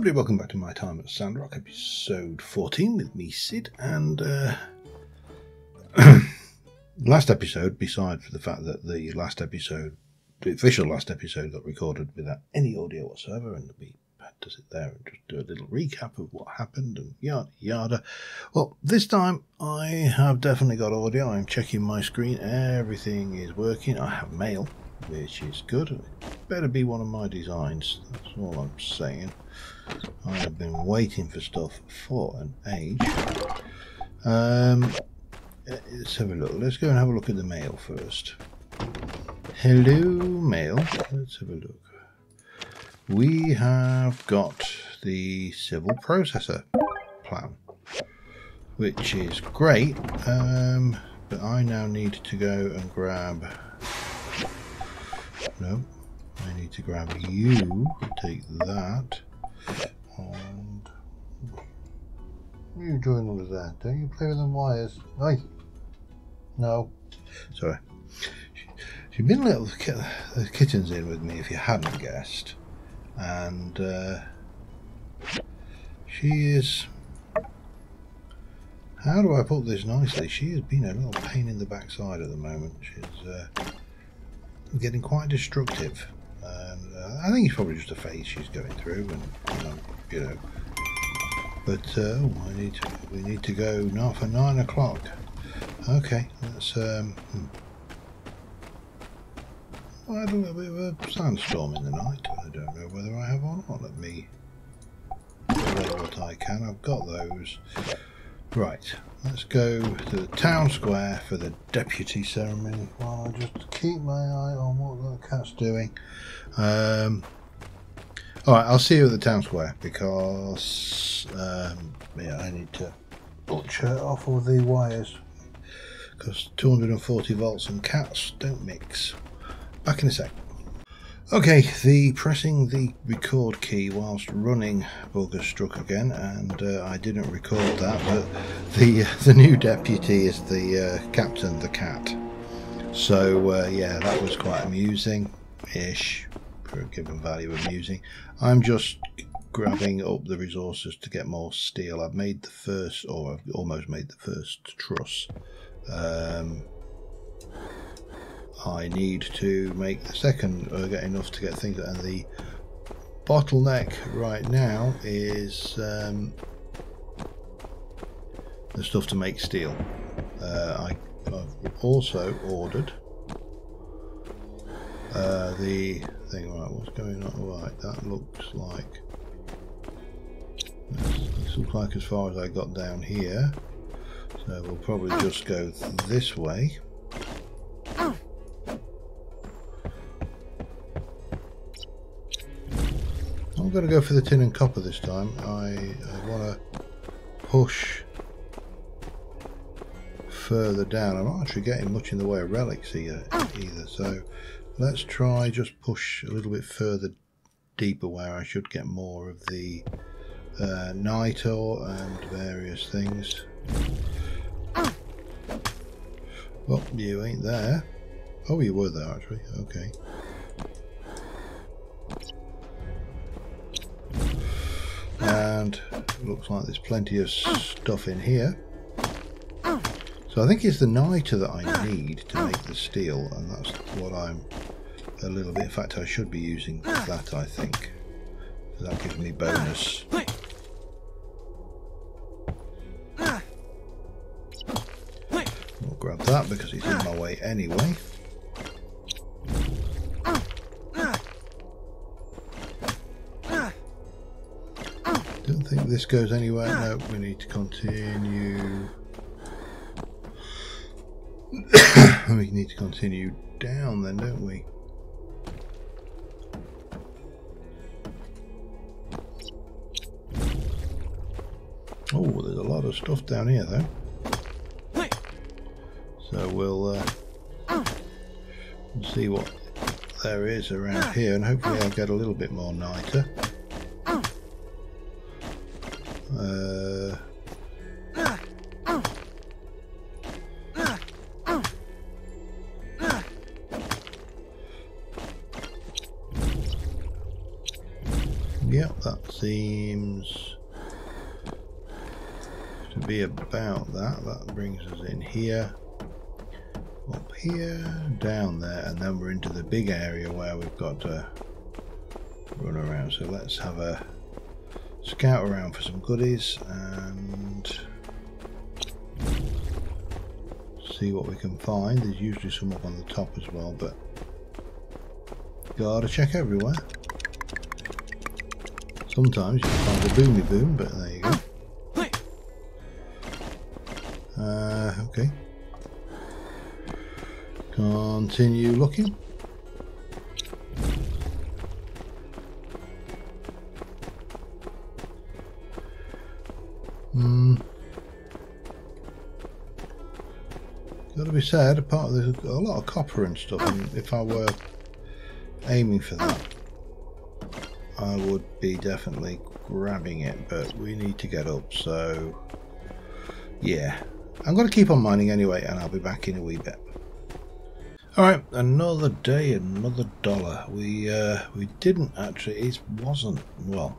Everybody, welcome back to My Time at Sandrock, episode 14 with me, Sid, and last episode, besides for the fact that the last episode, the official last episode, got recorded without any audio whatsoever, and we had to sit there and just do a little recap of what happened and yada yada. Well, this time I have definitely got audio. I'm checking my screen, everything is working. I have mail, which is good. It better be one of my designs, that's all I'm saying. I have been waiting for stuff for an age. Let's have a look. Let's go and have a look at the mail first. Hello, mail. Let's have a look. We have got the civil processor plan, which is great, but I now need to go and grab... No, I need to grab you, take that, and you join all of that. Don't you play with them wires? Aye. No. Sorry. She'd been little the kittens in with me, if you hadn't guessed, and she is... How do I put this nicely? She has been a little pain in the backside at the moment. She's... getting quite destructive, and I think it's probably just a phase she's going through, and you know. But we need to go now for 9 o'clock. Okay, let's I had a little bit of a sandstorm in the night. I don't know whether I have or not. Let me do what I can. I've got those. Right, let's go to the town square for the deputy ceremony while I just keep my eye on what that cat's doing. Alright, I'll see you at the town square because yeah, I need to butcher off all the wires because 240 volts and cats don't mix. Back in a sec. Okay, the pressing the record key whilst running Burgess struck again, and I didn't record that, but the new deputy is the captain, the cat. So yeah, that was quite amusing-ish, for a given value amusing. I'm just grabbing up the resources to get more steel. I've made the first, or I've almost made the first truss. I need to make the second, get enough to get things, and the bottleneck right now is the stuff to make steel. I've also ordered the thing. Right, what's going on? Right, that looks like, this looks like as far as I got down here, so we'll probably just go this way. I'm going to go for the tin and copper this time. I want to push further down. I'm not actually getting much in the way of relics here either, so let's try just push a little bit further deeper where I should get more of the night ore and various things. Well, you ain't there. Oh, you were there actually. Okay. And looks like there's plenty of stuff in here. So I think it's the niter that I need to make the steel, and that's what I'm a little bit... In fact, I should be using that, I think. So that gives me bonus. I'll grab that because it's in my way anyway. This goes anywhere? No, we need to continue. We need to continue down then, don't we? Oh, there's a lot of stuff down here though. So we'll see what there is around here, and hopefully I'll get a little bit more niter. Yep, that seems to be about that. That brings us in here, up here, down there, and then we're into the big area where we've got to run around. So let's have a scout around for some goodies and see what we can find. There's usually some up on the top as well, but gotta check everywhere. Sometimes you can find a boomy boom, but there you go. Okay. Continue looking. Gotta be said, apart there's a lot of copper and stuff, and if I were aiming for that, I would be definitely grabbing it, but we need to get up, so yeah. I'm going to keep on mining anyway, and I'll be back in a wee bit. Alright, another day, another dollar. We didn't actually, it wasn't, well,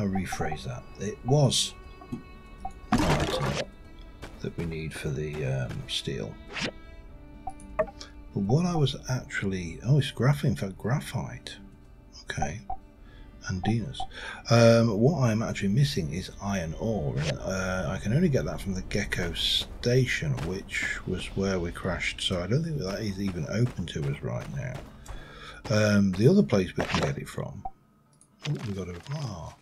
I'll rephrase that. It was an item that we need for the steel. But what I was actually, oh, it's graphite, in fact, graphite. Okay, and Dinas. What I'm actually missing is iron ore, and I can only get that from the Gecko Station, which was where we crashed, so I don't think that is even open to us right now. The other place we can get it from, oh, we've got a bar.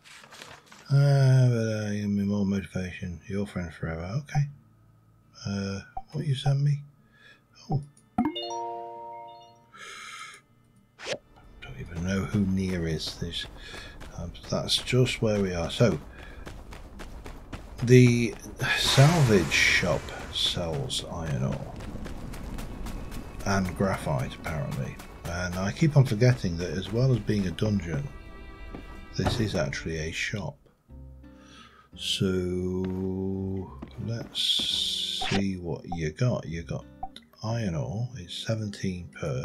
Give me more motivation, your friend forever. Okay, what you sent me? Oh, even know who near is this. That's just where we are. So the salvage shop sells iron ore and graphite apparently, and I keep on forgetting that as well as being a dungeon, this is actually a shop. So let's see what you got. You got iron ore, it's 17 per.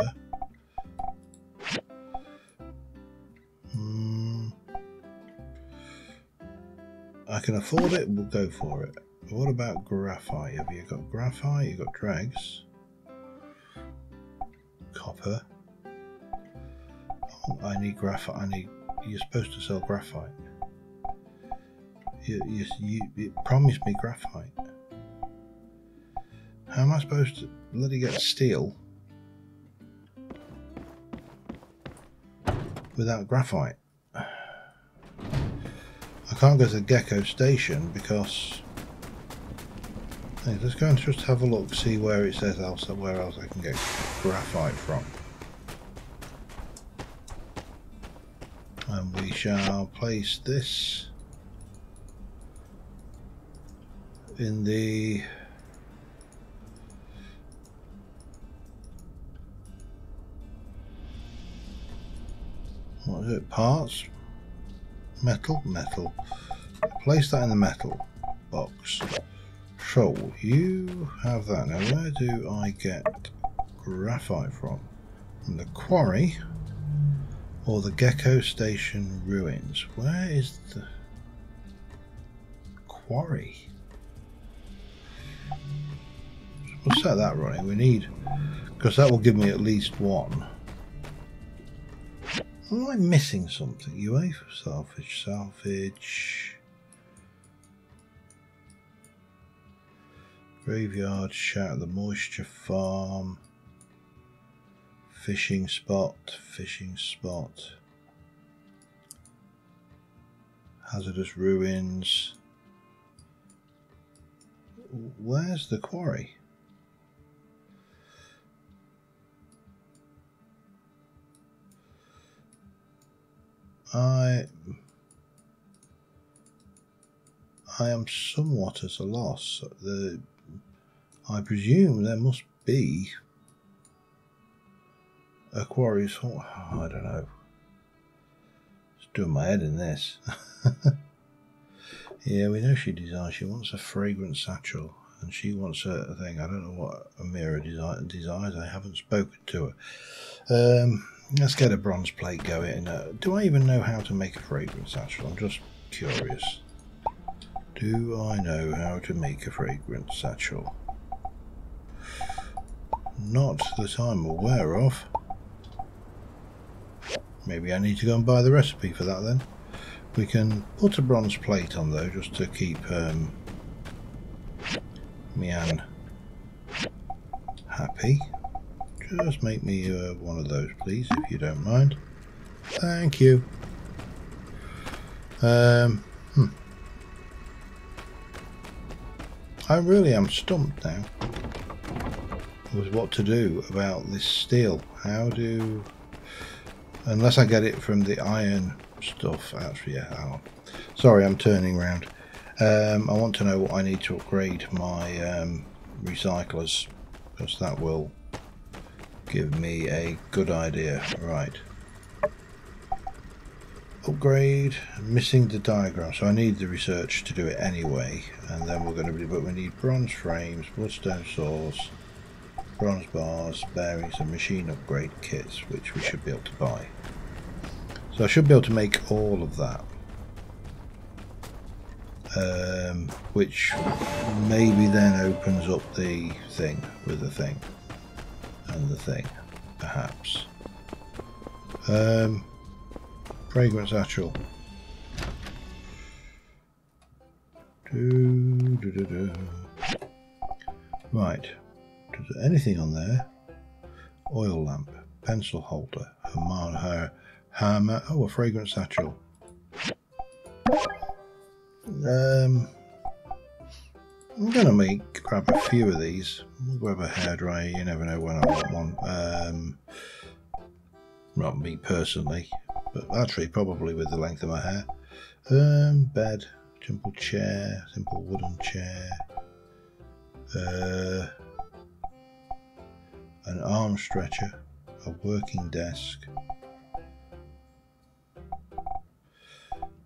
I can afford it, we'll go for it. What about graphite? Have you got graphite? You got dregs, copper. Oh, I need graphite. You're supposed to sell graphite. You promised me graphite. How am I supposed to let it get steel without graphite? I can't go to the Gecko Station because... Hey, let's go and just have a look, see where it says else, where else I can get graphite from. And we shall place this in the... what is it? Parts? Metal. Place that in the metal box. So you have that. Now where do I get graphite from? From the quarry or the Gecko Station ruins? Where is the quarry? We'll set that running. We need, because that will give me at least one. Am I missing something? UA for salvage. Graveyard, shout, the moisture farm. Fishing spot. Hazardous ruins. Where's the quarry? I am somewhat at a loss. I presume there must be a quarry. I don't know. It's doing my head in this. Yeah, we know she desires. She wants a fragrant satchel, and she wants a thing. I don't know what Amira desires. I haven't spoken to her. Let's get a bronze plate going. Do I even know how to make a fragrance, actually? I'm just curious. Do I know how to make a fragrance satchel? Not that I'm aware of. Maybe I need to go and buy the recipe for that then. We can put a bronze plate on though, just to keep Mi-an happy. Just make me one of those please, if you don't mind. Thank you. I really am stumped now with what to do about this steel. How do... Unless I get it from the iron stuff. Actually, yeah, hang on. Sorry, I'm turning around. I want to know what I need to upgrade my recyclers, because that will give me a good idea. Right. Upgrade, missing the diagram, so I need the research to do it anyway, and then we're going to be, but we need bronze frames, bloodstone saws, bronze bars, bearings and machine upgrade kits, which we should be able to buy. So I should be able to make all of that, which maybe then opens up the thing with the thing and the thing, perhaps. Fragrance satchel. Right. Is there anything on there? Oil lamp, pencil holder, her hammer. Oh, a fragrance satchel. I'm gonna grab a few of these. I'll grab a hairdryer. You never know when I want one. Not me personally. But actually, probably with the length of my hair. Bed, simple chair, simple wooden chair. An arm stretcher, a working desk.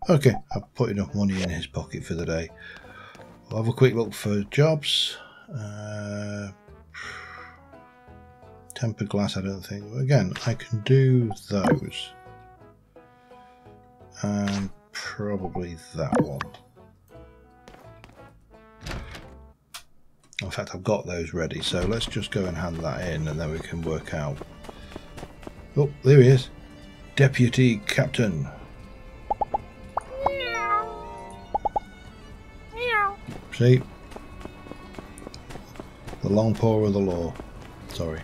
Okay, I've put enough money in his pocket for the day. We'll have a quick look for jobs. Tempered glass, I don't think. Again, I can do those. And probably that one. In fact, I've got those ready, so let's just go and hand that in and then we can work out. Oh, there he is. Deputy Captain. See? The long paw of the law. Sorry.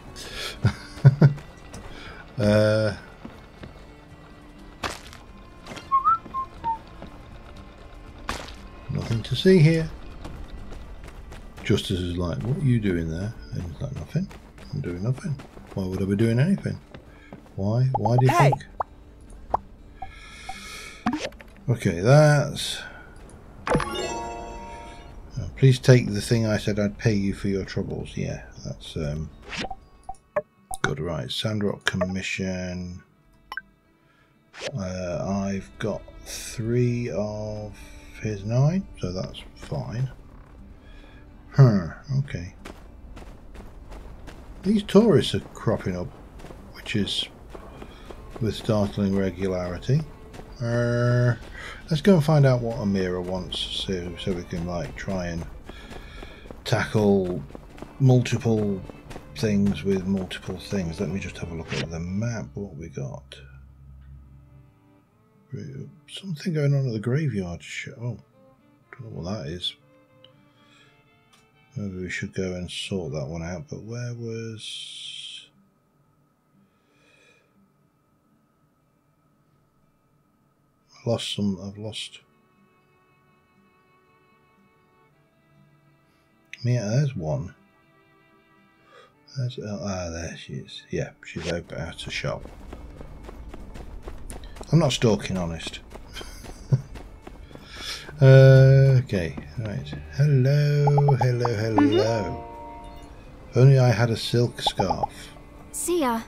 Nothing to see here. Justice is like, what are you doing there? And he's like, nothing. I'm doing nothing. Why would I be doing anything? Why? Why do you think? Okay, that's... please take the thing I said I'd pay you for your troubles. Yeah, that's good. Right, Sandrock Commission. I've got 3 of his 9, so that's fine. Huh, okay. These tourists are cropping up, which is with startling regularity. Let's go and find out what Amira wants, so we can like try and tackle multiple things with multiple things. Let me just have a look at the map. What we got? Something going on at the graveyard. Oh, don't know what that is. Maybe we should go and sort that one out, but where was... I lost some, I've lost... Yeah, there's one. There's, there she is. Yeah, she's open out of shop. I'm not stalking, honest. Okay, right. Hello, hello, hello. If only I had a silk scarf. See ya.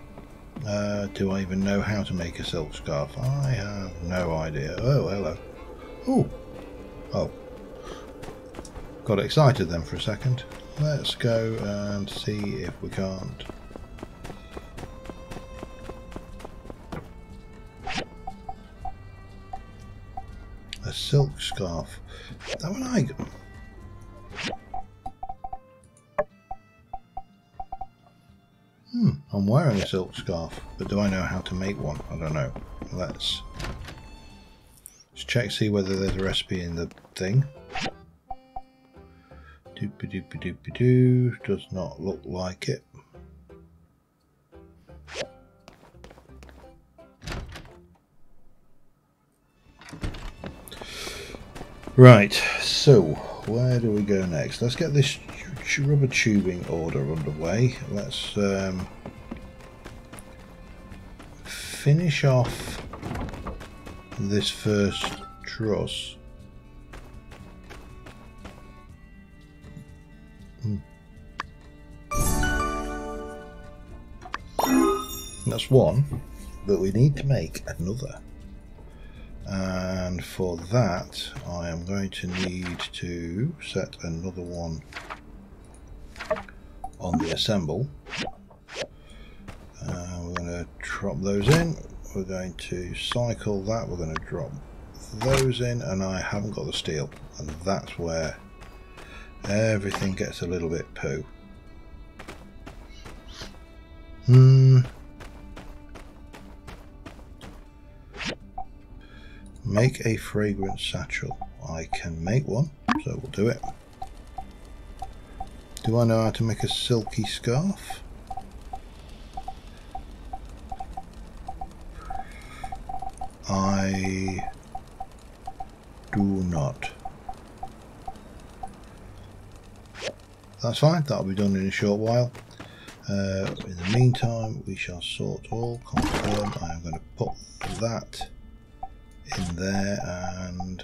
Do I even know how to make a silk scarf? I have no idea. Oh, hello. Ooh. Oh. Got excited then for a second. Let's go and see if we can't. silk scarf. That one I got. I'm wearing a silk scarf, but do I know how to make one? I don't know. Let's check, see whether there's a recipe in the thing. Doopy doopy doopy doo. Does not look like it. Right, so where do we go next? Let's get this rubber tubing order underway. Let's finish off this first truss. That's one, but we need to make another, and for that I am going to need to set another one on the assemble. We're going to drop those in, we're going to cycle that, we're going to drop those in, and I haven't got the steel, and that's where everything gets a little bit poo. Make a fragrance satchel. I can make one, so we'll do it. Do I know how to make a silky scarf? I do not. That's fine, that'll be done in a short while. In the meantime, we shall sort all, confirm. I am going to put that in there, and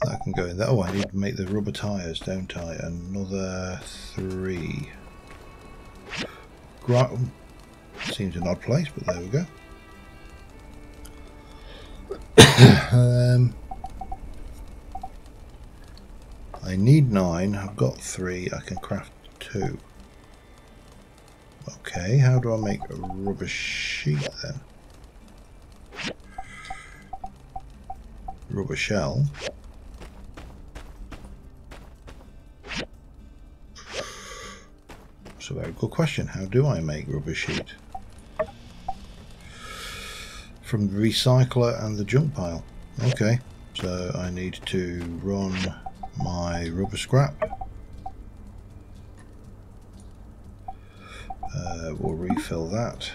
that can go in there. Oh, I need to make the rubber tires, don't I? Another 3. Seems an odd place, but there we go. I need 9. I've got 3. I can craft 2. Okay, how do I make a rubber sheet then? Rubber shell. It's a very good question. How do I make rubber sheet? From the recycler and the junk pile. Okay, so I need to run my rubber scrap. We'll refill that,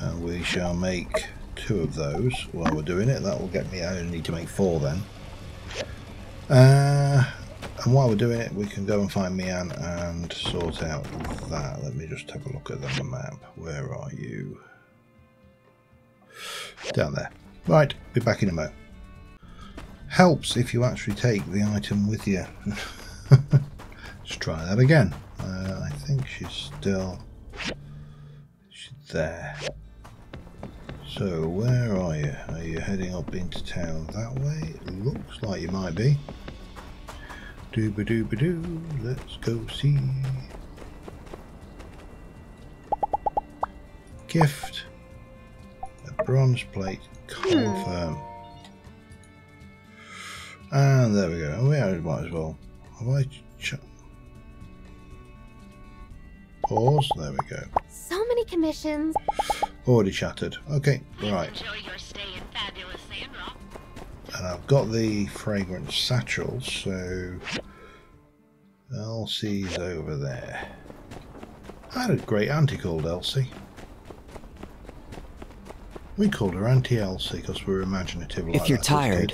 and we shall make 2 of those while we're doing it. That will get me, I only need to make 4 then. And while we're doing it, we can go and find Mi-an and sort out that. Let me just have a look at the map. Where are you? Down there. Right, be back in a moment. Helps if you actually take the item with you. Let's try that again. I think she's there. So where are you? Are you heading up into town that way? Looks like you might be. Dooba dooba doo. Let's go see. Gift. A bronze plate. Confirm. And there we go. We might as well. Have I pause? There we go. So many commissions. Already shattered. Okay, right. Enjoy your stay in fabulous Sandrock. And I've got the fragrance satchel, so Elsie's over there. I had a great auntie called Elsie. We called her Auntie Elsie because we were imaginative like that. If you're tired,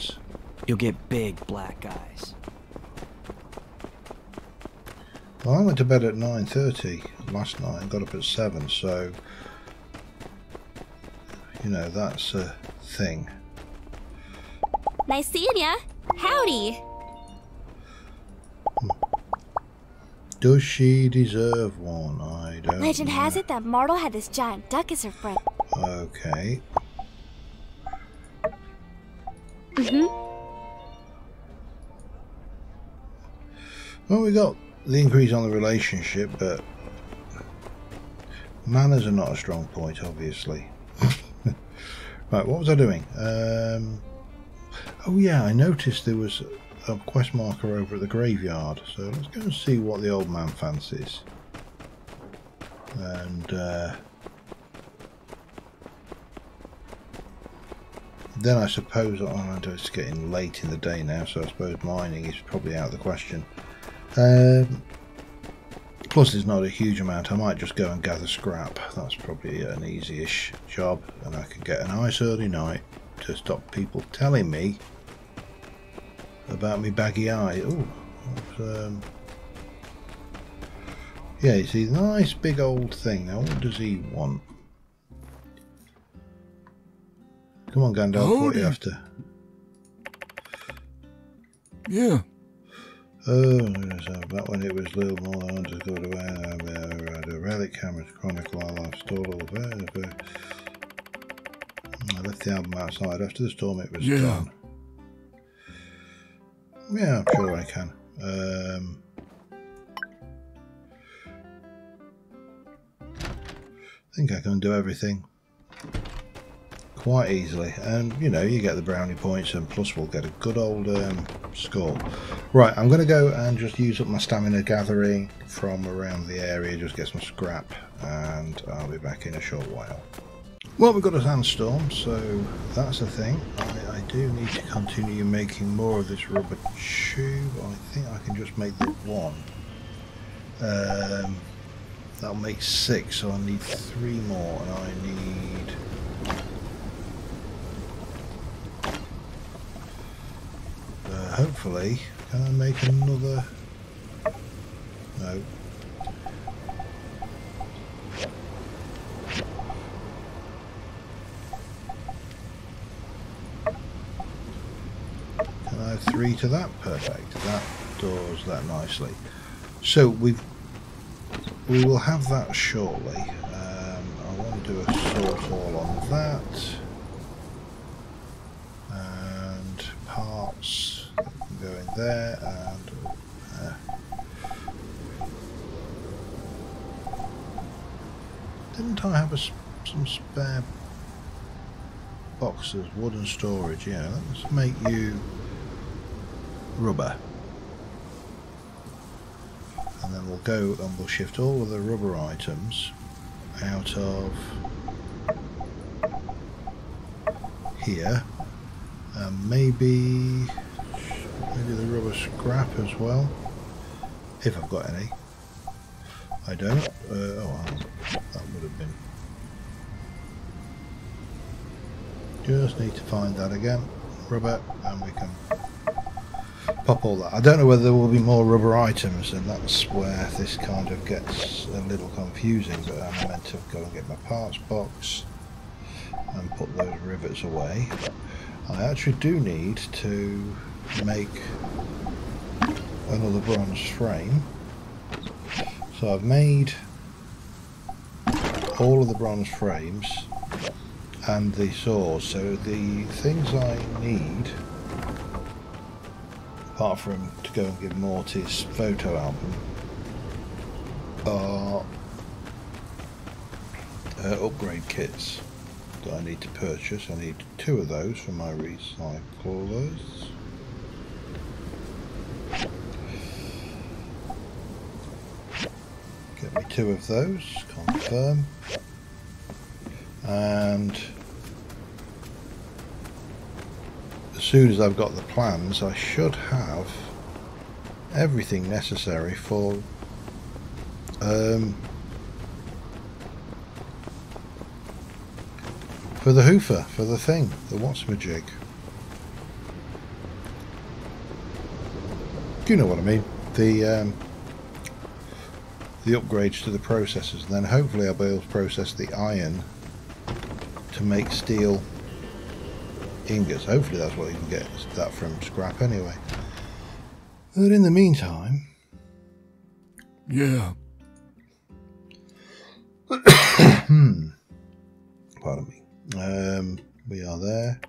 you'll get big black eyes. Well, I went to bed at 9:30 last night and got up at 7, so you know that's a thing. Nice seeing ya. Howdy. Does she deserve one? I don't know. Legend has it that Martel had this giant duck as her friend. Okay. Well, we got the increase on the relationship, but Manners are not a strong point, obviously. Right, what was I doing? Oh yeah, I noticed there was a quest marker over at the graveyard, so let's go and see what the old man fancies. And then I suppose, oh, it's getting late in the day now, so I suppose mining is probably out of the question. Plus there's not a huge amount. I might just go and gather scrap. That's probably an easy-ish job, and I can get a nice early night to stop people telling me about me baggy eye. Oh, yeah, you see, nice big old thing. Now what does he want? Come on, Gandalf, what are you after? Yeah. Oh, back when it was little more than hunters got away, the relic cameras chronicle our life, stored all the birds. I left the album outside. After the storm it was gone. Yeah, I'm sure I can. I think I can do everything quite easily, and you know, you get the brownie points, and plus we'll get a good old score. Right, I'm going to go and just use up my stamina gathering from around the area, just get some scrap, and I'll be back in a short while. Well, we've got a sandstorm, so that's the thing. I do need to continue making more of this rubber tube. I think I can just make the one. That'll make 6, so I need 3 more, and I need... hopefully, can I make another? No. Can I have 3 to that? Perfect. That does that nicely. So we will have that shortly. I want to do a sort all on that. And parts. Go in there and didn't I have some spare boxes, wooden storage? Yeah, let's make you rubber, and then we'll go and we'll shift all of the rubber items out of here, and maybe the rubber scrap as well, if I've got any. I don't. Oh, that would have been. Just need to find that again. Rubber, and we can pop all that. I don't know whether there will be more rubber items, and that's where this kind of gets a little confusing, but I'm meant to go and get my parts box and put those rivets away. I actually do need to make another bronze frame, so I've made all of the bronze frames and the saws, so the things I need, apart from to go and give Morty's photo album, are upgrade kits that I need to purchase. I need 2 of those for my recyclers. Get me 2 of those, confirm, and as soon as I've got the plans I should have everything necessary for the hoofer, for the thing, the what's-ma-jig. Do you know what I mean? The upgrades to the processors, and then hopefully I'll be able to process the iron to make steel ingots. Hopefully that's what you can get that from scrap anyway. But in the meantime, yeah. Pardon me. We are there.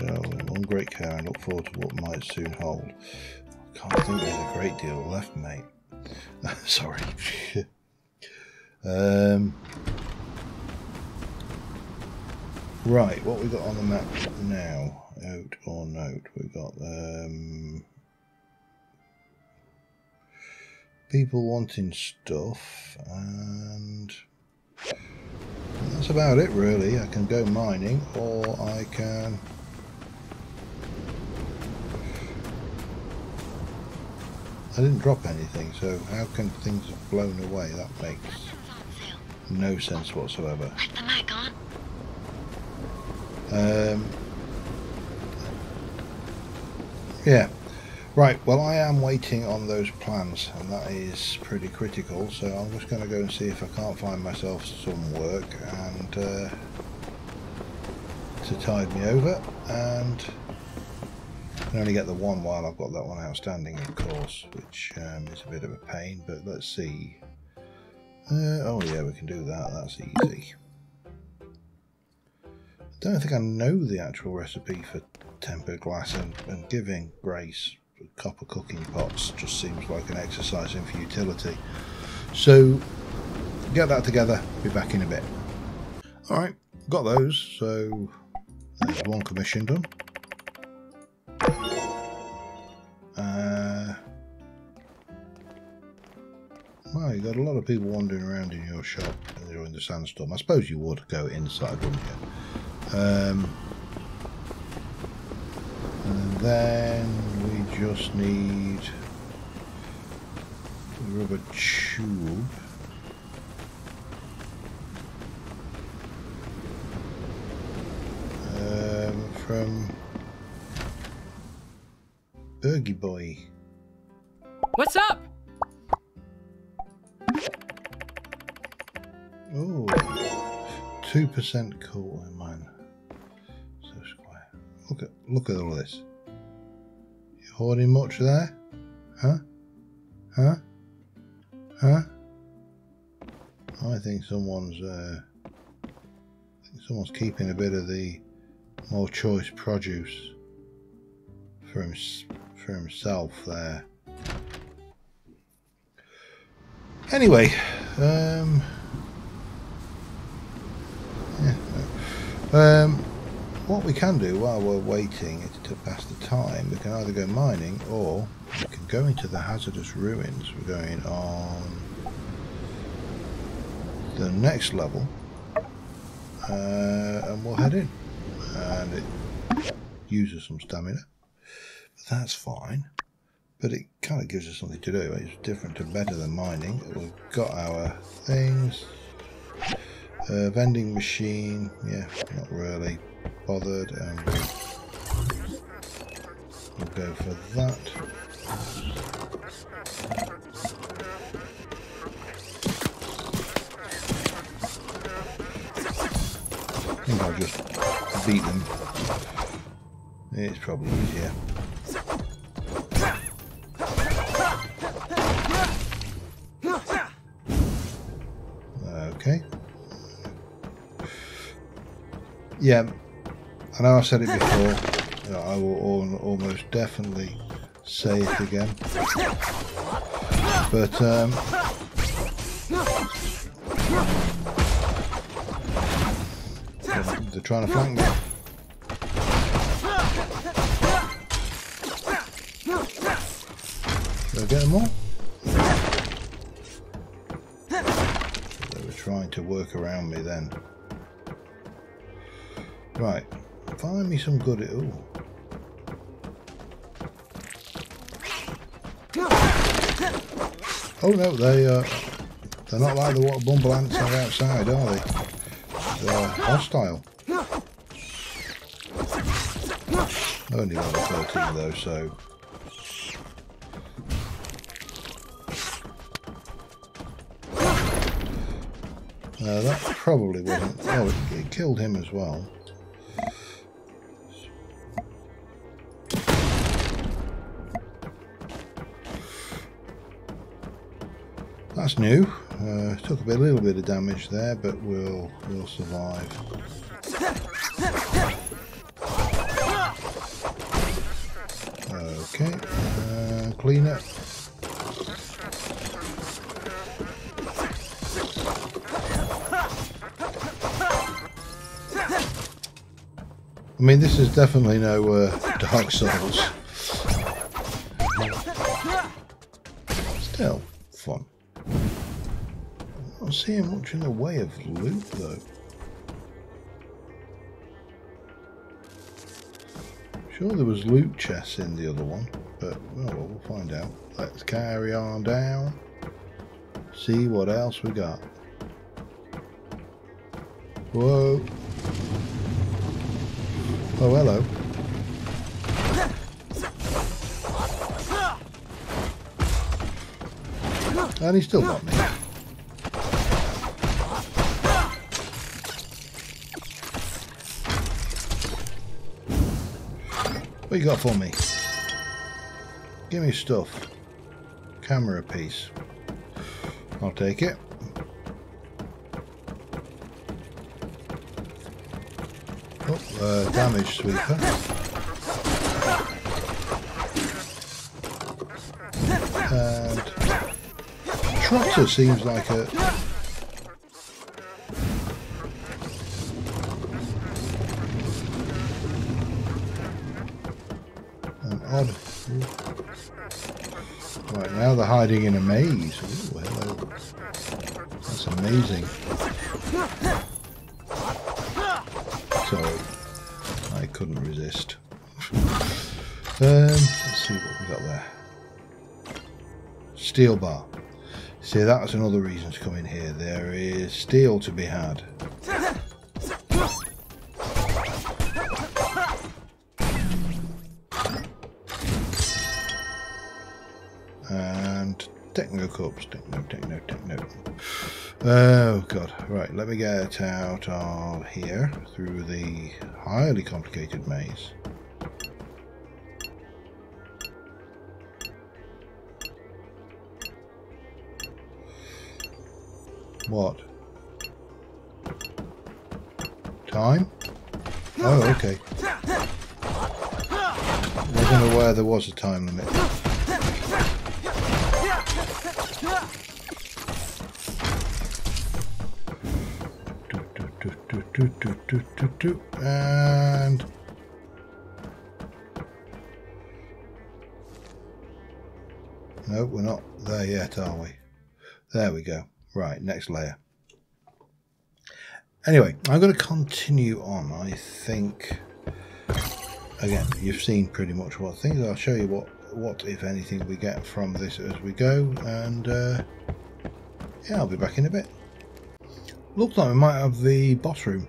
On great care and look forward to what might soon hold. I can't think there's a great deal left, mate. Sorry. Right, what we got on the map now? Out or note? We got people wanting stuff, and that's about it really. I can go mining, or I can I didn't drop anything, so how can things have blown away? That makes no sense whatsoever. Put the mic on. Yeah. Right, well, I am waiting on those plans, and that is pretty critical, so I'm just going to go and see if I can't find myself some work and to tide me over, and I can only get the one while I've got that one outstanding, of course, which is a bit of a pain, but let's see. Oh yeah, we can do that, that's easy. I don't think I know the actual recipe for tempered glass, and giving Grace copper cooking pots just seems like an exercise in futility. So get that together, be back in a bit. Alright, got those, so there's one commission done. Well, you've got a lot of people wandering around in your shop during the sandstorm. I suppose you would go inside, wouldn't you? And then we just need a rubber tube. From Burgie Boy. What's up? Oh, 2% coal in mine. So square. Look at all this. You hoarding much there? Huh? Huh? Huh? I think someone's keeping a bit of the more choice produce for himself there. Anyway, yeah, no. What we can do while we're waiting to pass the time, we can either go mining or we can go into the hazardous ruins. We're going on the next level, and we'll head in, and it uses some stamina. That's fine, but it kind of gives us something to do. It's different and better than mining. We've got our things. Vending machine, yeah, not really bothered, and we'll go for that. I think I'll just beat them. It's probably easier. Okay. Yeah, I know I've said it before, yeah, I will almost definitely say it again, but they're trying to flank me. Should I get them all? They were trying to work around me then. Right, find me some good. Ooh. Oh no, they're not like the water bumble ants are outside, are they? They're hostile. Only level 13 though, so. That probably wasn't. Oh, it killed him as well. That's new. Took a little bit of damage there, but we'll survive. Okay, clean it. I mean, this is definitely no Dark Souls. Still fun. I'm not seeing much in the way of loot, though. Sure, there was loot chests in the other one, but well, we'll find out. Let's carry on down. See what else we got. Whoa! Oh, hello. And he still got me. What you got for me? Give me stuff. Camera piece. I'll take it. Oh, damage sweeper. And Trotter seems like a... Right, now they're hiding in a maze. Ooh, hello. That's amazing. So, I couldn't resist. Let's see what we got there. Steel bar. See, that's another reason to come in here. There is steel to be had. Cups. Techno. Oh god. Right, let me get out of here through the highly complicated maze. What? Time? Oh, okay. Wasn't aware there was a time limit. And no, we're not there yet, are we? There we go. Right, next layer. Anyway, I'm going to continue on. I think again, you've seen pretty much what things. I'll show you what if anything we get from this as we go, and yeah, I'll be back in a bit. Looks like we might have the boss room.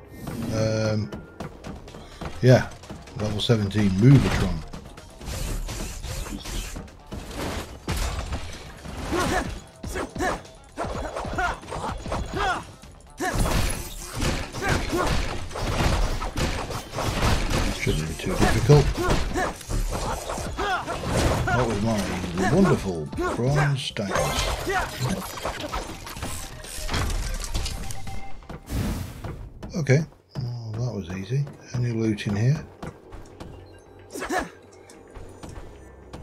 Yeah, level 17 Movatron. Shouldn't be too difficult. That was my wonderful bronze statues. Okay, well, that was easy. Any loot in here?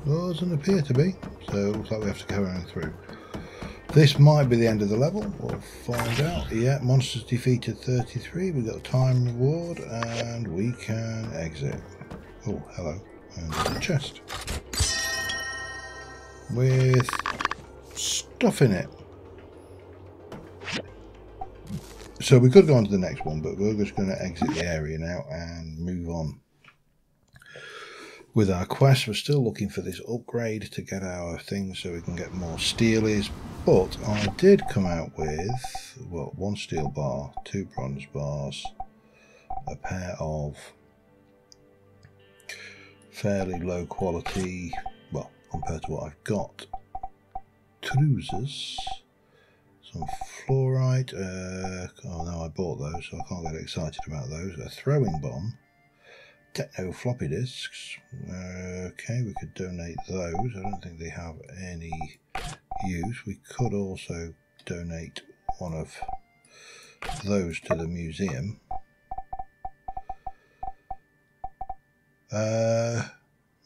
Doesn't appear to be, so it looks like we have to go on through. This might be the end of the level, we'll find out. Yeah, monsters defeated 33, we got a time reward, and we can exit. Oh, hello. And there's a chest. With stuff in it. So we could go on to the next one, but we're just going to exit the area now and move on with our quest. We're still looking for this upgrade to get our things so we can get more steelies, but I did come out with, well, 1 steel bar, 2 bronze bars, a pair of fairly low quality, well, compared to what I've got, trousers. Some fluorite, oh no, I bought those, so I can't get excited about those. A throwing bomb, techno floppy disks, okay, we could donate those. I don't think they have any use. We could also donate one of those to the museum.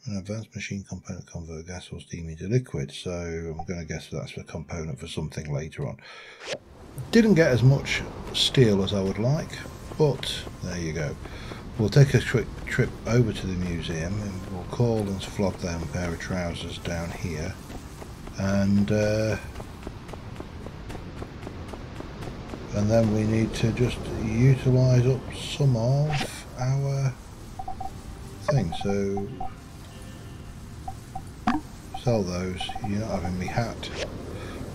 An advanced machine component convert gas or steam into liquid, so I'm going to guess that's a component for something later on. Didn't get as much steel as I would like, but there you go. We'll take a quick trip over to the museum and we'll call and flog down a pair of trousers down here. And then we need to just utilise up some of our thing. So sell those. You're not having me hat.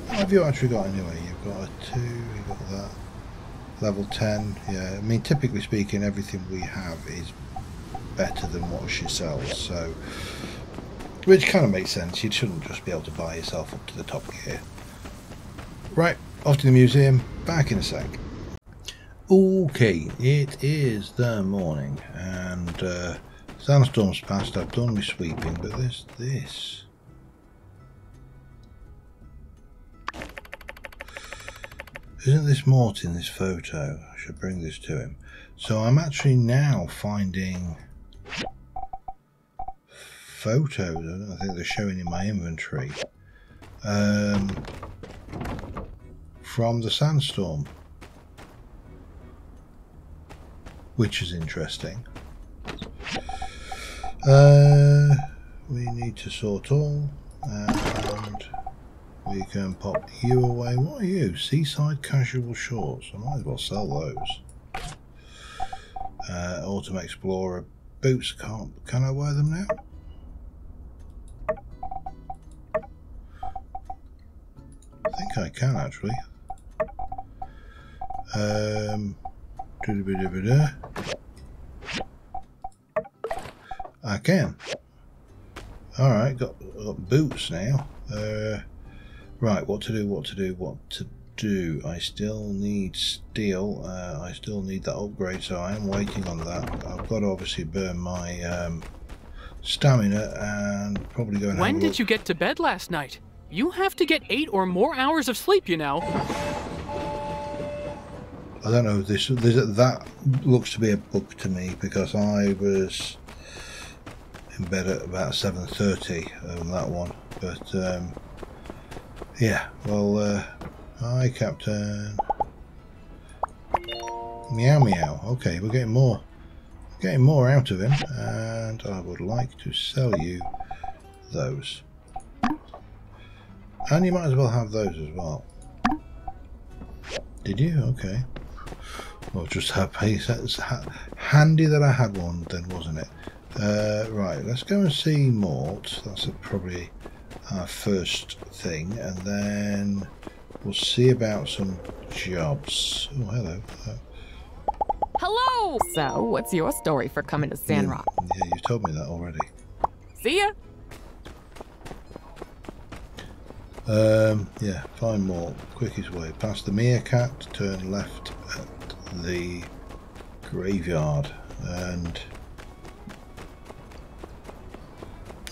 What have you actually got anyway? You've got a 2, you've got that. Level 10, yeah. I mean, typically speaking, everything we have is better than what she sells, so... Which kind of makes sense. You shouldn't just be able to buy yourself up to the top gear. Right, off to the museum. Back in a sec. Okay, it is the morning, and sandstorm's passed. I've done my sweeping, but there's this. Isn't this Mort in this photo? I should bring this to him. So I'm actually now finding photos. I don't think they're showing in my inventory from the sandstorm, which is interesting. We need to sort all and. We can pop you away. What are you? Seaside casual shorts. I might as well sell those. Autumn Explorer boots. Can I wear them now? I think I can actually. I can. All right, got boots now. Right, what to do. I still need steel, I still need that upgrade, so I am waiting on that. I've got to obviously burn my stamina and probably go and When did you get to bed last night? You have to get 8 or more hours of sleep, you know. I don't know, that looks to be a bug to me, because I was in bed at about 7:30 on that one, but... yeah, well, hi Captain. Meow meow. Okay, we're getting more. We're getting more out of him, and I would like to sell you those. And you might as well have those as well. Did you? Okay. Well, just happy. It's handy that I had one then, wasn't it? Right, let's go and see Mort. That's probably... our first thing, and then we'll see about some jobs. Oh, hello. Hello! So, what's your story for coming to Sandrock? Yeah, you told me that already. See ya! Yeah, find more. Quickest way. Past the meerkat, turn left at the graveyard, and...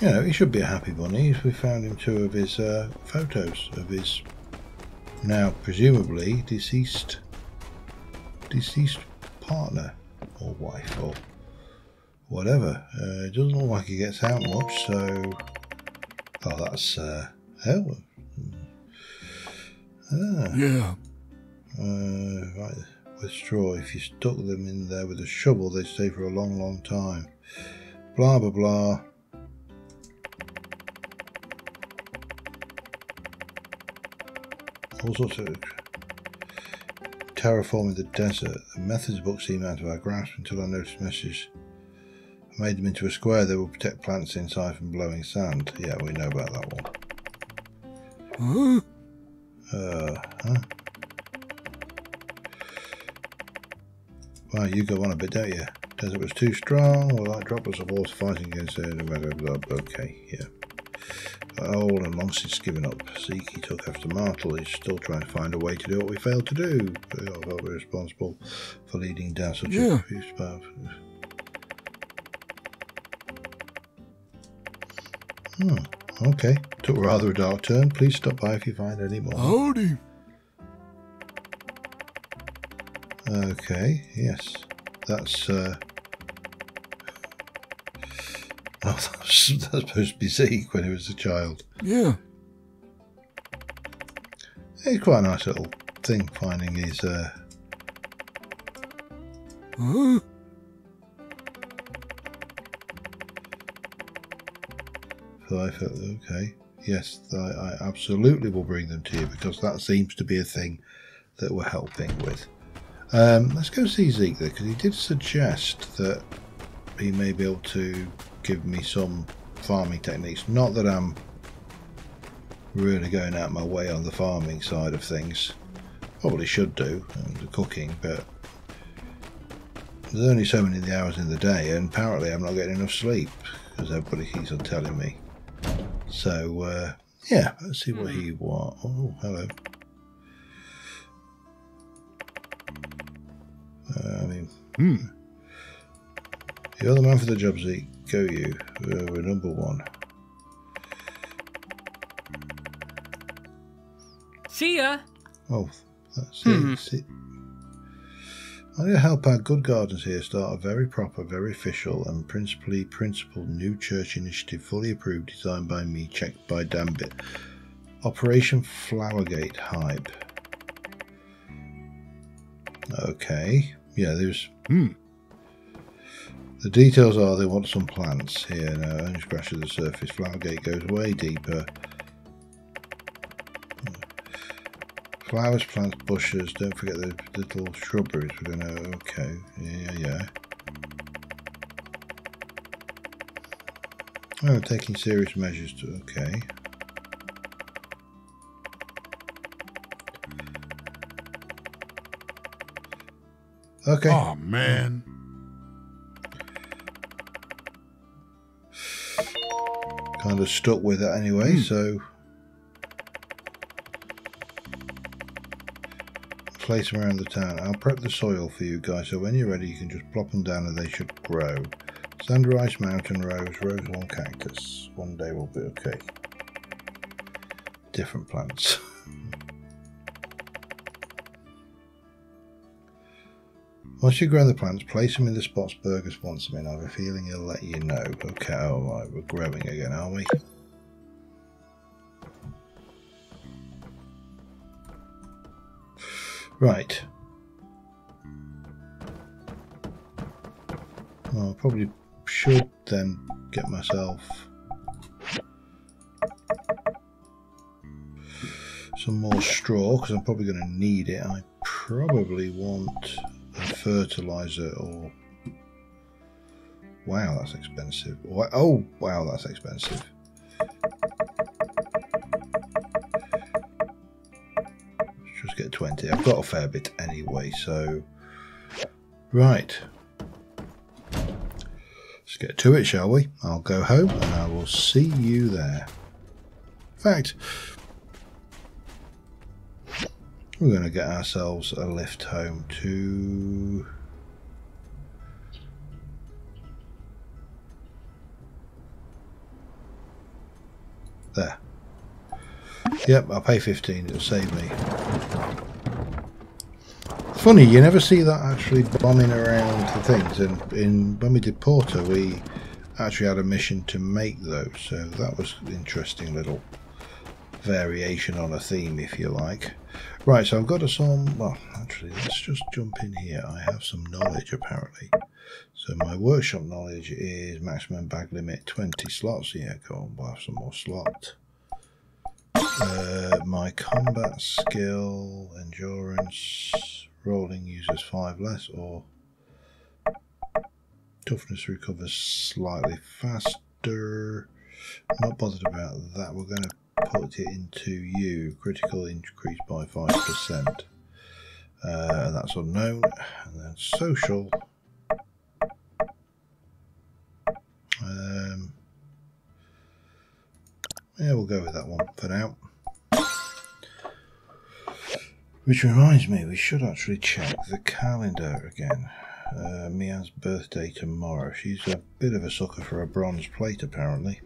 You know, he should be a happy bunny. We found him 2 of his photos of his now presumably deceased partner or wife or whatever. It doesn't look like he gets out much, so... Oh, that's... hell. Yeah. Right, with straw. If you stuck them in there with a shovel, they'd stay for a long, long time. Blah, blah, blah. All sorts of terraforming the desert. The methods book seemed out of our grasp until I noticed messages. I made them into a square that will protect plants inside from blowing sand. Yeah, we know about that one. Wow, you go on a bit, don't you? Desert was too strong. Well, like droplets of water fighting against it. Okay, yeah. Old and long since given up. Zeke took after Martel. He's still trying to find a way to do what we failed to do. But I felt we're responsible for leading down such a confused path. Okay. Took rather a dark turn. Please stop by if you find any more. Howdy. Okay. Yes. That's. Oh, that's supposed to be Zeke when he was a child. Yeah. It's quite a nice little thing, finding his... who I felt, okay, yes, I absolutely will bring them to you, because that seems to be a thing that we're helping with. Let's go see Zeke there, because he did suggest that he may be able to give me some farming techniques. Not that I'm really going out my way on the farming side of things. Probably should do, and the cooking, but there's only so many hours in the day, and apparently I'm not getting enough sleep, because everybody keeps on telling me. So, yeah, let's see what he wants. Oh, hello. I mean, You're the man for the job, Zeke. Go you. We're number one. See ya. Oh, that's it. I'm going to help our good gardeners here start a very proper, very official and principally principled new church initiative, fully approved, designed by me, checked by Dambit. Operation Flowergate hype. Okay. Yeah, there's... The details are they want some plants here. No, only scratch of the surface. Flowergate goes way deeper. Flowers, plants, bushes. Don't forget the little shrubberies. We're going to... Okay. Yeah. Oh, we're taking serious measures to... Okay. Okay. Oh, man. Kind of stuck with it anyway, so... Place them around the town. I'll prep the soil for you guys, so when you're ready you can just plop them down and they should grow. Sandrice, mountain rose, rosehorn cactus. One day will be okay. Different plants. Once you grow the plants, place them in the spots Burgess wants them in. I have a feeling he'll let you know. Okay, alright, we're growing again, are we? Right. Well, I probably should then get myself some more straw, because I'm probably going to need it. I probably want... fertilizer or... Wow, that's expensive. Oh, wow, that's expensive. Let's just get 20. I've got a fair bit anyway, so... Right. Let's get to it, shall we? I'll go home and I will see you there. In fact, we're going to get ourselves a lift home to... There. Yep, I'll pay 15, it'll save me. Funny, you never see that actually bombing around the things. And when we did Porter, we actually had a mission to make those. So that was an interesting little variation on a theme, if you like. Right, so I've got some, well, actually, let's just jump in here. I have some knowledge, apparently. So my workshop knowledge is maximum bag limit, 20 slots. Yeah, go on, we'll have some more slot. My combat skill, endurance, rolling uses 5 less, or toughness recovers slightly faster. Not bothered about that. We're going to put it into you. Critical increase by 5%. That's unknown. And then social. Yeah, we'll go with that one for now. Which reminds me, we should actually check the calendar again. Mi-an's birthday tomorrow. She's a bit of a sucker for a bronze plate, apparently.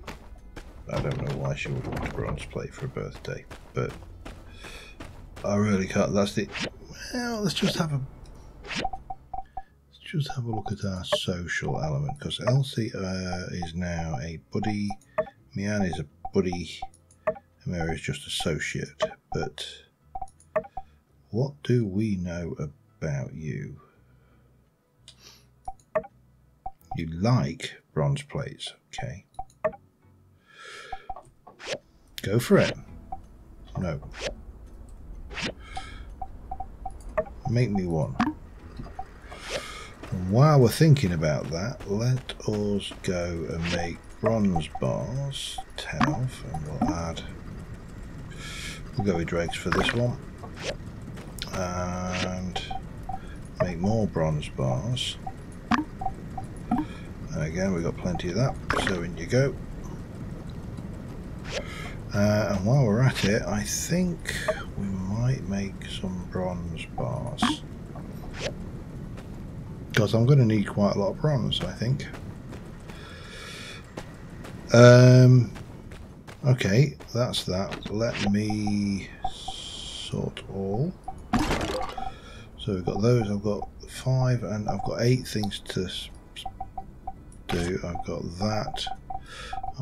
I don't know why she would want a bronze plate for her birthday, but I really can't. That's the... Well, let's just have a look at our social element, because Elsie is now a buddy, Mi-an is a buddy, Amira is just associate. But what do we know about you? You like bronze plates, okay. Go for it. No. Make me one. And while we're thinking about that, let us go and make bronze bars, 12, and we'll go with dregs for this one, and make more bronze bars. And again, we've got plenty of that, so in you go. And while we're at it, I think we might make some bronze bars, because I'm going to need quite a lot of bronze, I think. Okay, that's that. Let me sort all. So we've got those. I've got 5 and I've got 8 things to do. I've got that.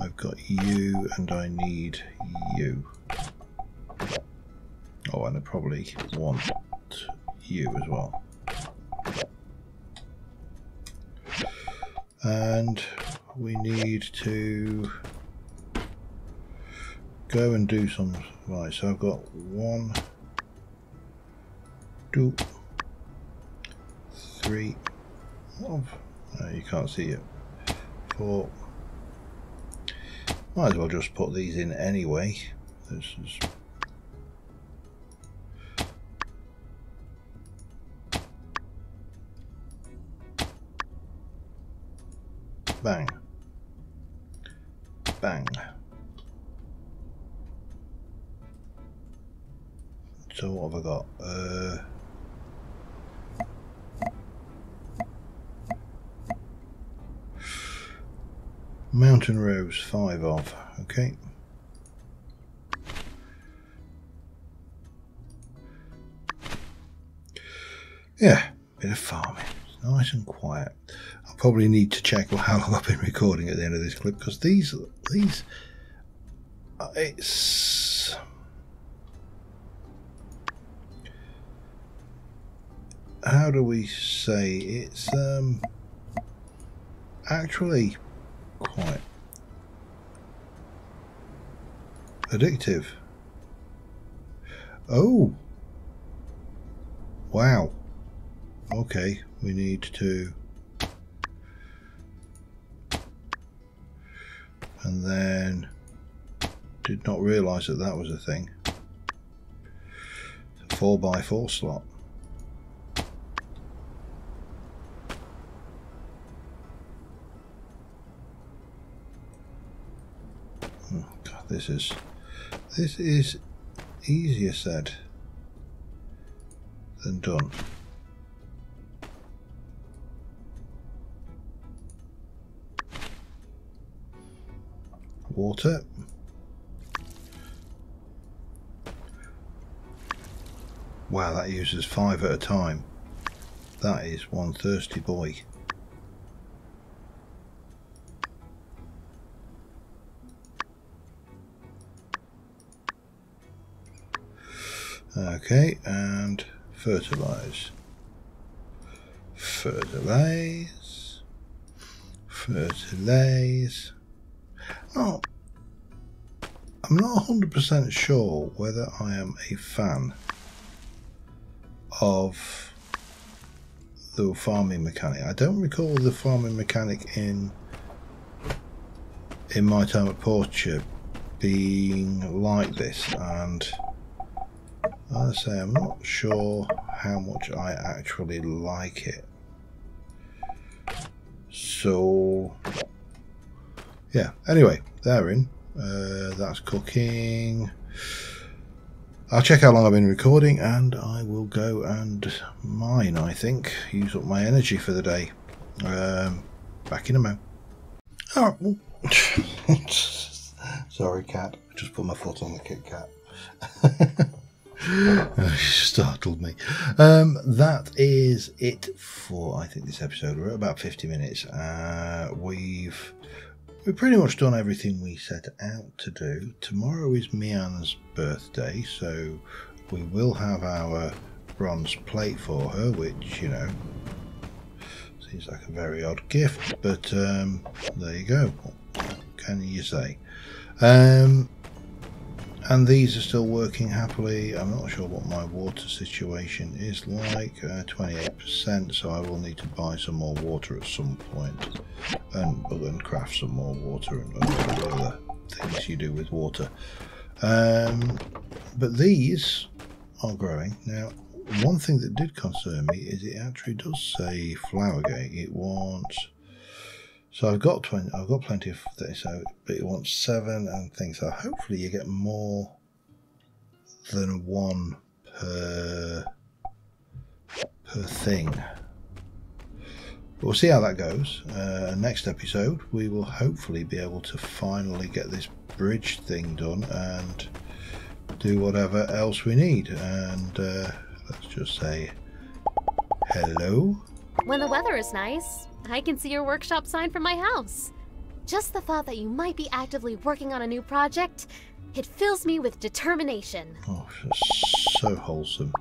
I've got you, and I need you. Oh, and I probably want you as well. And we need to go and do some. Right, so I've got 1, 2, 3. Oh, no, you can't see it. 4. Might as well just put these in anyway. This is. Bang. Bang. So what have I got? Mountain Rose, 5 of. Okay. Yeah, bit of farming. It's nice and quiet. I'll probably need to check how long I've been recording at the end of this clip, because these how do we say, it's actually quite addictive. Oh wow, okay, we need to, and then did not realize that that was a thing. 4x4 slot. This is easier said than done. Water. Wow, that uses 5 at a time. That is one thirsty boy. Okay, and fertilize. Fertilize. Fertilize. Oh, I'm not 100% sure whether I am a fan of the farming mechanic. I don't recall the farming mechanic in My Time at Portia being like this, and I say I'm not sure how much I actually like it. So yeah, anyway, they're in. That's cooking. I'll check how long I've been recording, and I will go and mine, I think. Use up my energy for the day. Back in a moment. Alright, well. Sorry, cat. I just put my foot on the Kit Kat. She startled me. That is it for, I think, this episode. We're at about 50 minutes. We've pretty much done everything we set out to do. Tomorrow is Mi-an's birthday, so we will have our bronze plate for her, which, you know, seems like a very odd gift, but there you go. What can you say? And these are still working happily. I'm not sure what my water situation is like. 28%, so I will need to buy some more water at some point and craft some more water and other things you do with water. But these are growing. Now, one thing that did concern me is it actually does say Flowergate. It wants... So I've got plenty of this, but it wants 7 and things. So hopefully you get more than one per thing. But we'll see how that goes. Next episode, we will hopefully be able to finally get this bridge thing done and do whatever else we need. And let's just say hello. When the weather is nice, I can see your workshop sign from my house. Just the thought that you might be actively working on a new project, it fills me with determination. Oh, that's so wholesome.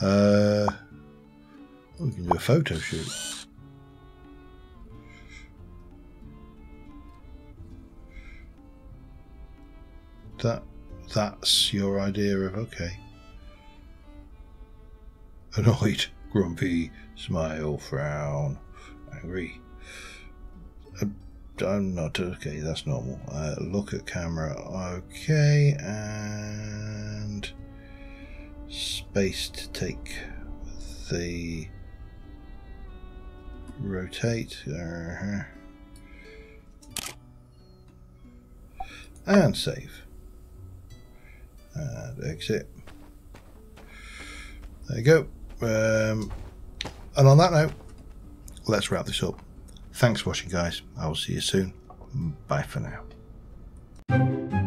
We can do a photo shoot. That's your idea of okay. Annoyed, grumpy, smile, frown. Angry. I'm not okay, that's normal. Look at camera, okay, and space to take the rotate, and save and exit. There you go. And on that note, let's wrap this up. Thanks for watching, guys. I will see you soon. Bye for now.